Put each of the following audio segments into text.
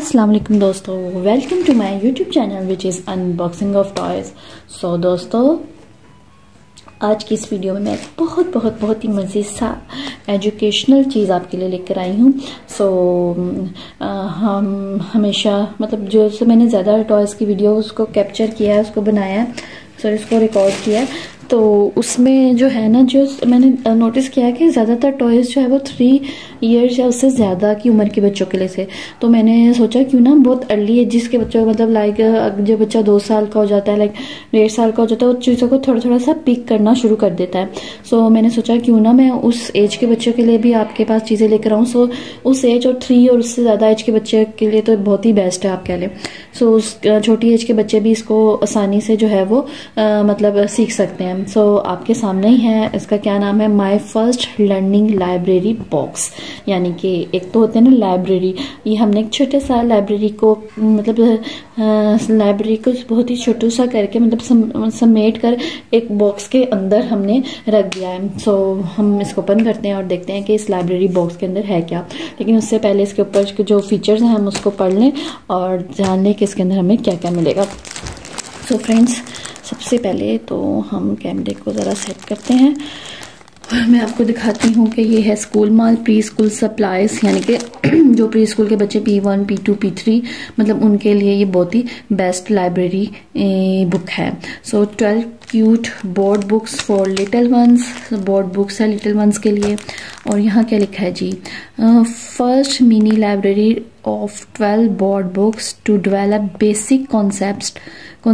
अस्सलाम वालेकुम दोस्तों, welcome to my YouTube channel which is unboxing of toys. So दोस्तों, आज की इस वीडियो में मैं एक बहुत बहुत बहुत ही मज़े सा एजुकेशनल चीज़ आपके लिए लेकर आई हूँ। सो हम हमेशा मतलब जो से मैंने ज़्यादा टॉयज़ की वीडियो उसको कैप्चर किया है, उसको बनाया है, सॉरी उसको रिकॉर्ड किया है। तो उसमें जो है ना, जो मैंने नोटिस किया कि ज़्यादातर टॉयज़ जो है वो 3 इयर्स या उससे ज़्यादा की उम्र के बच्चों के लिए थे। तो मैंने सोचा क्यों ना बहुत अर्ली एजेस के बच्चों मतलब लाइक जो बच्चा 2 साल का हो जाता है, लाइक 1.5 साल का हो जाता है, उस चीज़ों को थोड़ा थोड़ा सा पिक करना शुरू कर देता है। सो मैंने सोचा क्यों ना मैं उस एज के बच्चों के लिए भी आपके पास चीज़ें लेकर आऊँ। सो उस एज और 3 और उससे ज़्यादा एज के बच्चे के लिए तो बहुत ही बेस्ट है आपके लिए। सो उस छोटी एज के बच्चे भी इसको आसानी से जो है वो मतलब सीख सकते हैं। सो आपके सामने ही है, इसका क्या नाम है, my first learning library box. यानी कि एक तो होते हैं ना लाइब्रेरी, ये हमने एक छोटे सा लाइब्रेरी को मतलब लाइब्रेरी को बहुत ही छोटा सा करके मतलब समेट कर एक बॉक्स के अंदर हमने रख दिया है। सो हम इसको ओपन करते हैं और देखते हैं कि इस लाइब्रेरी बॉक्स के अंदर है क्या। लेकिन उससे पहले इसके ऊपर जो फीचर्स हैं हम उसको पढ़ लें और जान लें कि इसके अंदर हमें क्या क्या मिलेगा। सो फ्रेंड्स, सबसे पहले तो हम कैमरे को ज़रा सेट करते हैं और मैं आपको दिखाती हूँ कि ये है स्कूल माल, प्री स्कूल सप्लाइज, यानी कि जो प्री स्कूल के बच्चे P1, P2, P3 मतलब उनके लिए ये बहुत ही बेस्ट लाइब्रेरी बुक है। So 12 cute board books for little ones, board books है लिटिल वंस के लिए। और यहाँ क्या लिखा है जी, first mini library of 12 board books to develop basic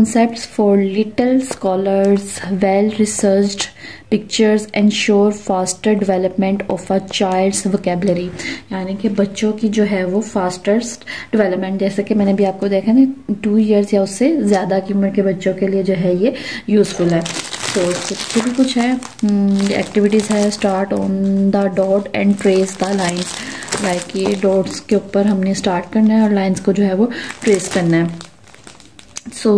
concepts for little scholars, well-researched pictures ensure faster development of a child's vocabulary। यानी कि बच्चों की जो है वो फास्टेस्ट डेवलपमेंट, जैसे कि मैंने भी आपको देखा ना, 2 इयर्स या उससे ज़्यादा की उम्र के बच्चों के लिए जो है ये यूज़फुल है। तो इसके भी कुछ है एक्टिविटीज़ है, start on the dot and trace the lines, like ये डॉट्स के ऊपर हमने स्टार्ट करना है और लाइन्स को जो है वो ट्रेस करना है। सो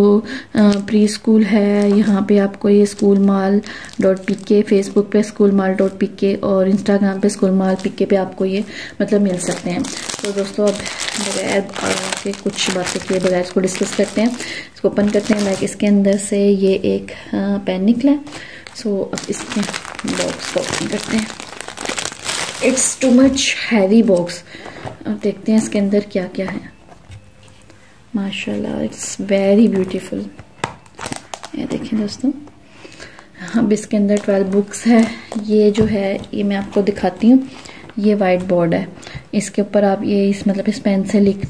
प्री स्कूल है, यहाँ पे आपको ये schoolmal.pk, फेसबुक पे schoolmal.pk और इंस्टाग्राम पे schoolmal.pk पे आपको ये मतलब मिल सकते हैं। तो दोस्तों, अब बगैर के कुछ बातें किए बगैर इसको डिस्कस करते हैं, इसको ओपन करते हैं। लाइक इसके अंदर से ये एक पेन निकला। सो अब इसके बॉक्स को ओपन करते हैं। It's too much heavy box. अब देखते हैं इसके अंदर क्या क्या है। माशाल्लाह, इट्स वेरी ब्यूटीफुल। ये देखें दोस्तों, अब इसके अंदर 12 बुक्स है। ये जो है ये मैं आपको दिखाती हूँ, ये वाइट बोर्ड है, इसके ऊपर आप ये इस मतलब इस पेन से लिख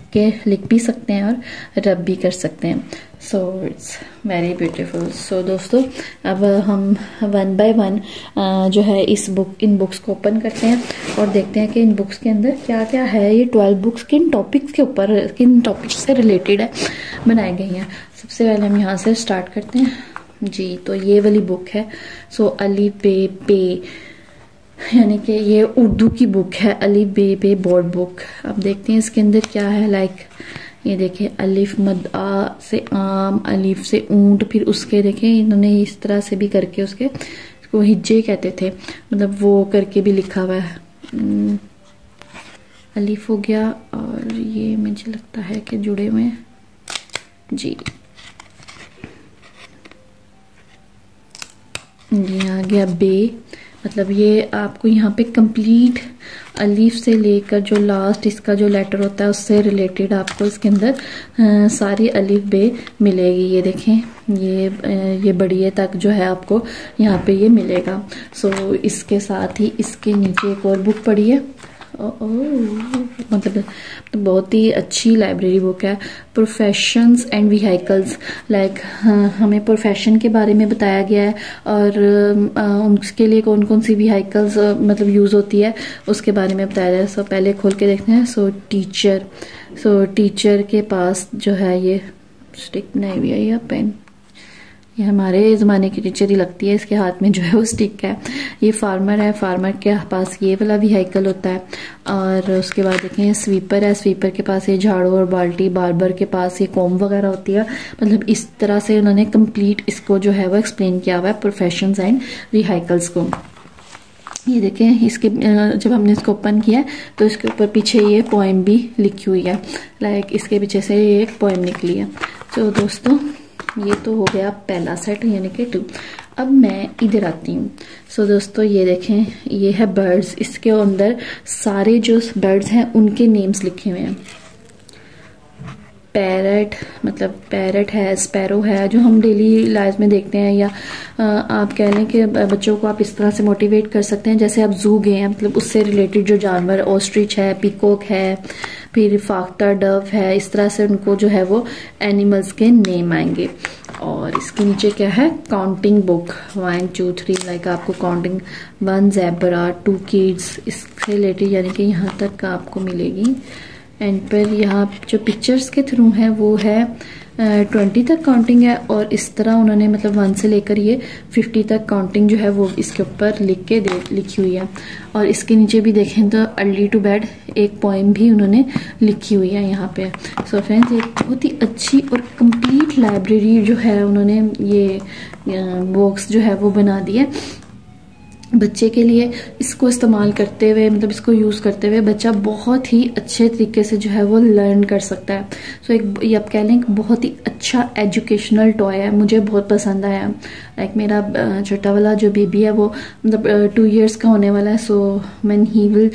भी सकते हैं और रब भी कर सकते हैं। So it's very beautiful. So दोस्तों, अब हम 1 बाय 1 जो है इन बुक्स को ओपन करते हैं और देखते हैं कि इन बुक्स के अंदर क्या क्या है। ये 12 बुक्स किन टॉपिक्स के ऊपर, किन टॉपिक्स से रिलेटेड है बनाई गई हैं। सबसे पहले हम यहाँ से स्टार्ट करते हैं जी। तो ये वाली बुक है, सो अली बे, यानी कि ये उर्दू की बुक है, अलिफ बे पे बोर्ड बुक। अब देखते हैं इसके अंदर क्या है। लाइक ये देखिए, अलिफ मद आ से आम, अलिफ से ऊंट, फिर उसके देखें इन्होंने इस तरह से भी करके उसके इसको हिज्जे कहते थे, मतलब वो करके भी लिखा हुआ है। अलिफ हो गया और ये मुझे लगता है कि जुड़े हुए जी जी आ गया बे, मतलब ये आपको यहाँ पे कंप्लीट अलीफ से लेकर जो लास्ट इसका जो लेटर होता है उससे रिलेटेड आपको इसके अंदर सारी अलीफ बे मिलेगी। ये देखें, ये बड़ी तक जो है आपको यहाँ पे ये मिलेगा। सो इसके साथ ही इसके नीचे एक और बुक पड़ी है। मतलब तो बहुत ही अच्छी लाइब्रेरी बुक है, प्रोफेशंस एंड व्हीकल्स, लाइक हमें प्रोफेशन के बारे में बताया गया है और उसके लिए कौन कौन सी व्हीकल्स मतलब यूज़ होती है उसके बारे में बताया गया है। सो पहले खोल के देखते हैं। सो टीचर के पास जो है ये स्टिक बनाई हुई है या पेन, ये हमारे ज़माने की टीचर ही लगती है, इसके हाथ में जो है वो स्टिक है। ये फार्मर है, फार्मर के पास ये वाला व्हीकल होता है। और उसके बाद देखें स्वीपर है, स्वीपर के पास ये झाड़ू और बाल्टी, बार्बर के पास ये कॉम वगैरह होती है। मतलब इस तरह से उन्होंने कंप्लीट इसको जो है वो एक्सप्लेन किया हुआ है, प्रोफेशंस एंड व्हीकल्स को। ये देखें, इसके जब हमने इसको ओपन किया तो इसके ऊपर पीछे ये पोएम भी लिखी हुई है, लाइक इसके पीछे से ये एक पोएम निकली है। तो दोस्तों ये तो हो गया पहला सेट यानी कि 2। अब मैं इधर आती हूँ। सो दोस्तों ये देखें, ये है बर्ड्स, इसके अंदर सारे जो बर्ड्स हैं उनके नेम्स लिखे हुए हैं। पैरट, मतलब पैरट है, स्पैरो है, जो हम डेली लाइफ में देखते हैं, या आप कह लें कि बच्चों को आप इस तरह से मोटिवेट कर सकते हैं जैसे आप जू गए हैं, मतलब उससे रिलेटेड जो जानवर, ऑस्ट्रिच है, पीकॉक है, फिर फाख्ता डव है, इस तरह से उनको जो है वो एनिमल्स के नेम आएंगे। और इसके नीचे क्या है, काउंटिंग बुक 1 2 3, लाइक आपको काउंटिंग 1 ज़ेबरा 2 किड्स, इससे रिलेटेड यानी कि यहाँ तक आपको मिलेगी। एंड पर यहाँ जो पिक्चर्स के थ्रू है वो है 20 तक काउंटिंग है, और इस तरह उन्होंने मतलब 1 से लेकर ये 50 तक काउंटिंग जो है वो इसके ऊपर लिख के लिखी हुई है। और इसके नीचे भी देखें तो अर्ली टू बेड एक पोएम भी उन्होंने लिखी हुई है यहाँ पे। सो फ्रेंड्स, ये बहुत ही अच्छी और कंप्लीट लाइब्रेरी जो है उन्होंने ये बॉक्स जो है वो बना दी है बच्चे के लिए। इसको इस्तेमाल करते हुए, मतलब इसको यूज़ करते हुए बच्चा बहुत ही अच्छे तरीके से जो है वो लर्न कर सकता है। सो एक ये आप कह लें कि बहुत ही अच्छा एजुकेशनल टॉय है, मुझे बहुत पसंद आया। लाइक मेरा छोटा वाला जो बेबी है वो मतलब 2 years का होने वाला है। So when he will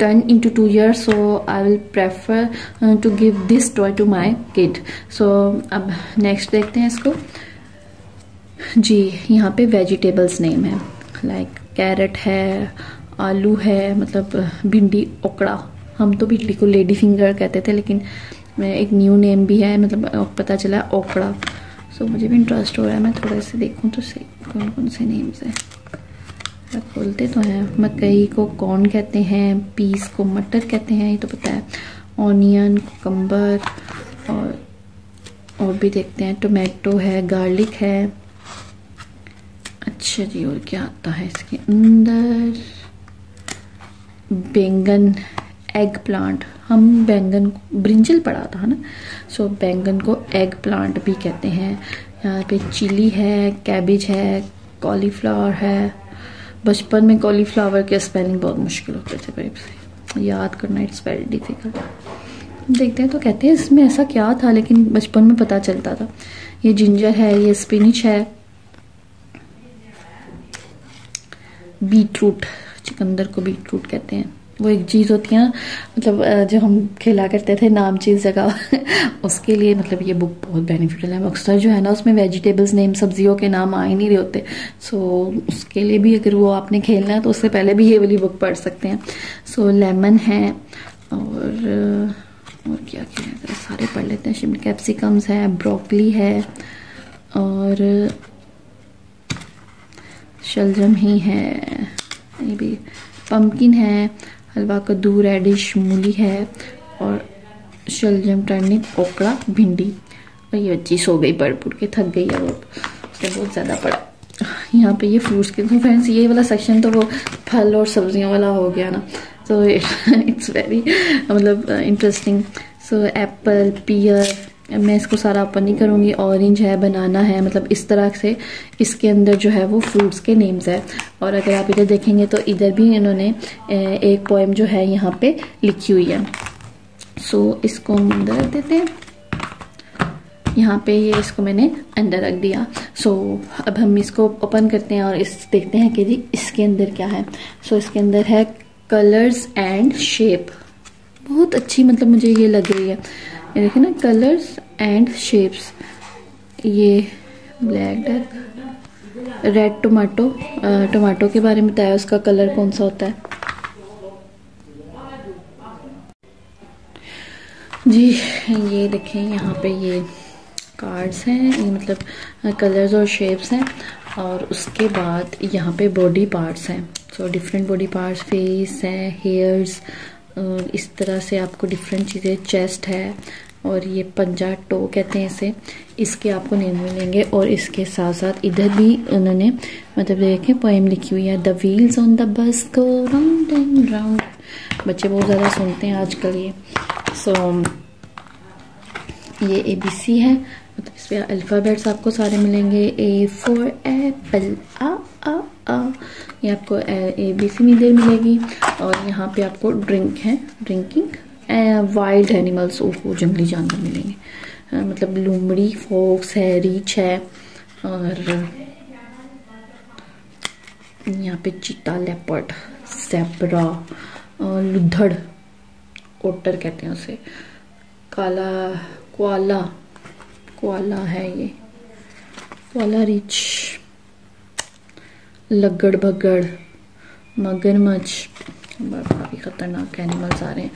turn into 2 years, so I will prefer to give this toy to my kid. So अब नेक्स्ट देखते हैं इसको जी। यहाँ पे वेजिटेबल्स नेम है, लाइक कैरेट है, आलू है, मतलब भिंडी, ओकड़ा, हम तो भिंडी को लेडी फिंगर कहते थे, लेकिन एक न्यू नेम भी है, मतलब पता चला ओकड़ा। सो मुझे भी इंटरेस्ट हो रहा है, मैं थोड़े से देखूं तो सही कौन कौन से नेम्स हैं। बोलते तो हैं, मकई को कॉर्न कहते हैं, पीस को मटर कहते हैं, ये तो पता है, ऑनियन, कुकम्बर, और भी देखते हैं, टोमेटो है, गार्लिक है। अच्छा जी, और क्या आता है इसके अंदर, बैंगन, एग प्लांट, हम बैंगन को ब्रिंजल पड़ा था ना, सो बैंगन को एग प्लांट भी कहते हैं। यहाँ पे चिली है, कैबेज है, कॉलीफ्लावर है। बचपन में कॉलीफ्लावर के स्पेलिंग बहुत मुश्किल होते थे भाई, याद करना इट्स वेरी डिफिकल्ट। देखते हैं तो कहते हैं इसमें ऐसा क्या था, लेकिन बचपन में पता चलता था। ये जिंजर है, ये स्पिनिच है, बीटरूट, चुकंदर को बीटरूट कहते हैं। वो एक चीज़ होती है ना, मतलब जो हम खेला करते थे नाम चीज़ जगह उसके लिए मतलब ये बुक बहुत बेनिफिशियल है। अक्सर जो है ना उसमें वेजिटेबल्स नेम, सब्जियों के नाम आ ही नहीं रहे होते। सो उसके लिए भी अगर वो आपने खेलना है तो उससे पहले भी ये वाली बुक पढ़ सकते हैं। सो लेमन है, और क्या क्या है, सारे पढ़ लेते हैं। शिमला कैप्सिकम्स है, ब्रोकली है, और शलजम ही है, ये भी पम्पकिन है, हलवा कद्दू, रेडिश, मूली है, और शलजम, टर्निप, ओकड़ा, भिंडी। और ये बच्ची सो गई पढ़ पढ़ के, थक गई है वो, उसने बहुत ज़्यादा पढ़ा। यहाँ पे ये फ्रूट्स के, तो फ्रेंड्स ये वाला सेक्शन तो वो फल और सब्जियों वाला हो गया ना, तो इट्स वेरी मतलब इंटरेस्टिंग। सो एप्पल, पियर, मैं इसको सारा ओपन नहीं करूँगी। ऑरेंज है, बनाना है, मतलब इस तरह से इसके अंदर जो है वो फ्रूट्स के नेम्स है। और अगर आप इधर देखेंगे तो इधर भी इन्होंने एक पोएम जो है यहाँ पे लिखी हुई है। सो इसको अंदर रख देते हैं, यहाँ पे ये इसको मैंने अंदर रख दिया। सो अब हम इसको ओपन करते हैं और इस देखते हैं कि जी इसके अंदर क्या है। सो इसके अंदर है कलर्स एंड शेप, बहुत अच्छी मतलब मुझे ये लग रही है, ये देखिए ना, कलर्स एंड शेप्स। ये black duck, red tomato, tomato के बारे में बताया उसका कलर कौन सा होता है जी। ये देखें यहाँ पे ये कार्ड्स हैं, ये मतलब कलर्स और शेप्स हैं। और उसके बाद यहाँ पे बॉडी पार्ट्स हैं, so different body parts, face है, हेयर्स, और इस तरह से आपको डिफरेंट चीज़ें, चेस्ट है, और ये पंजा, टो कहते हैं इसे, इसके आपको नेम मिलेंगे। और इसके साथ साथ इधर भी उन्होंने मतलब देखें पोएम लिखी हुई है, the wheels on the bus go round and round, बच्चे बहुत ज़्यादा सुनते हैं आजकल ये। सो ये ABC है, मतलब इसमें अल्फ़ाबेट्स आपको सारे मिलेंगे, A for एप्पल, आ अ, ये आपको ए बी सी में मिलेगी। और यहाँ पे आपको ड्रिंक है, ड्रिंकिंग, वाइल्ड एनिमल्स, उसको जंगली जानवर मिलेंगे, मतलब लूमड़ी, फॉक्स है, रीछ है, और यहाँ पे चीता, लेपर्ड, सेब्रा, लुधड़, ओटर कहते हैं उसे, काला कोआला, कोआला है ये, कोआला रीछ, लगड़ भगड़, मगरमच्छ, काफ़ी ख़तरनाक एनिमल्स आ रहे हैं।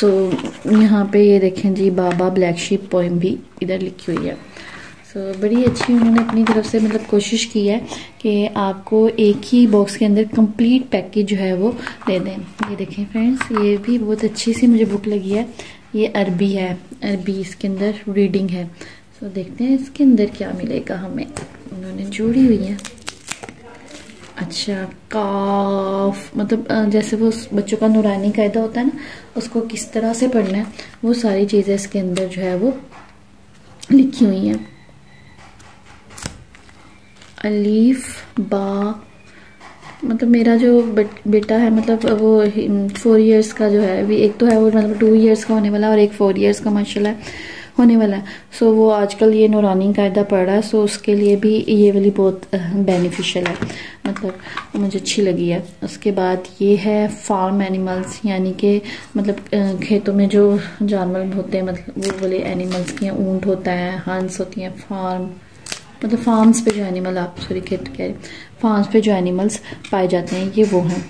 सो यहाँ पे ये देखें जी, बाबा ब्लैक शीप पोइम भी इधर लिखी हुई है। सो बड़ी अच्छी उन्होंने अपनी तरफ से मतलब कोशिश की है कि आपको एक ही बॉक्स के अंदर कंप्लीट पैकेज जो है वो दे दें। ये देखें फ्रेंड्स, ये भी बहुत अच्छी सी मुझे बुक लगी है। ये अरबी है, अरबी इसके अंदर रीडिंग है। सो देखते हैं इसके अंदर क्या मिलेगा हमें, उन्होंने जोड़ी हुई है। अच्छा, काफ, मतलब जैसे वो बच्चों का नुरानी कायदा होता है ना, उसको किस तरह से पढ़ना है, वो सारी चीज़ें इसके अंदर जो है वो लिखी हुई हैं। अलीफ बा, मतलब मेरा जो बेटा है, मतलब वो 4 इयर्स का जो है, अभी एक तो है वो मतलब 2 इयर्स का होने वाला है और एक 4 इयर्स का माशाल्लाह होने वाला है। सो वो आजकल ये नूरानी कायदा पढ़ रहा है। सो उसके लिए भी ये वाली बहुत बेनिफिशियल है, मतलब मुझे अच्छी लगी है। उसके बाद ये है फार्म एनिमल्स, यानी कि मतलब खेतों में जो जानवर होते हैं, मतलब वो वाले एनिमल्स की, ऊँट होता है, हंस होती हैं, फार्म मतलब फार्म्स पे जो एनिमल, आप सॉरी खेत कह रहे, फार्म्स पे जो एनिमल्स पाए जाते हैं ये वो हैं।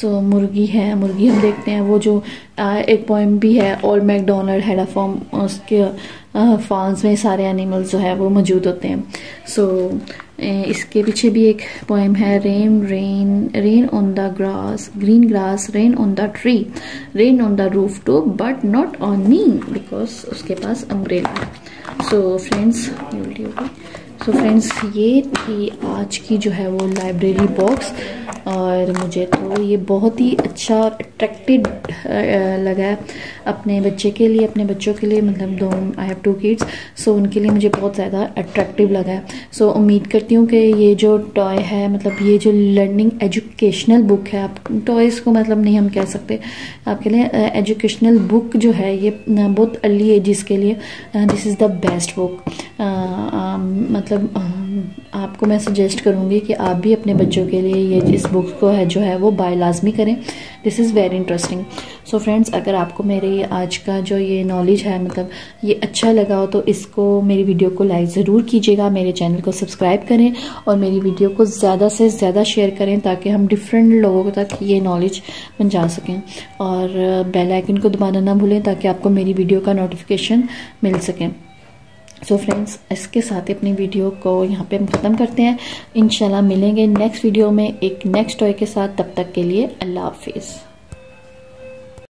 सो मुर्गी है, मुर्गी हम देखते हैं वो जो एक पोएम भी है, और मैकडोनल्ड हैड अ फार्म, उसके फार्म्स में सारे एनिमल्स जो है वो मौजूद होते हैं। सो इसके पीछे भी एक पोएम है, rain on the grass, green grass, rain on the tree, rain on the roof top but not on me, because उसके पास अम्ब्रेला है। सो फ्रेंड्स, ये थी आज की जो है वो लाइब्रेरी बॉक्स, और मुझे तो ये बहुत ही अच्छा और अट्रैक्टिव लगा है अपने बच्चे के लिए, अपने बच्चों के लिए, मतलब दो, आई हैव 2 किड्स, सो उनके लिए मुझे बहुत ज़्यादा अट्रैक्टिव लगा है। सो उम्मीद करती हूँ कि ये जो टॉय है, मतलब ये जो लर्निंग एजुकेशनल बुक है, आप टॉयज़ को मतलब नहीं हम कह सकते, आपके लिए एजुकेशनल बुक जो है ये बहुत अर्ली एजेस के लिए, this is the best book. मतलब आपको मैं सजेस्ट करूँगी कि आप भी अपने बच्चों के लिए ये इस बुक को है जो है वो बाय लाजमी करें, this is very interesting. So friends, अगर आपको मेरी आज का जो ये नॉलेज है, मतलब ये अच्छा लगा हो, तो इसको, मेरी वीडियो को लाइक ज़रूर कीजिएगा, मेरे चैनल को सब्सक्राइब करें और मेरी वीडियो को ज़्यादा से ज़्यादा शेयर करें, ताकि हम डिफरेंट लोगों तक ये नॉलेज पहुँचा सकें। और बेल आइकन को दबाना ना भूलें, ताकि आपको मेरी वीडियो का नोटिफिकेशन मिल सकें। सो फ्रेंड्स, इसके साथ अपनी वीडियो को यहाँ पे हम ख़त्म करते हैं। इंशाल्लाह मिलेंगे नेक्स्ट वीडियो में एक नेक्स्ट टॉय के साथ। तब तक के लिए अल्लाह हाफिज़।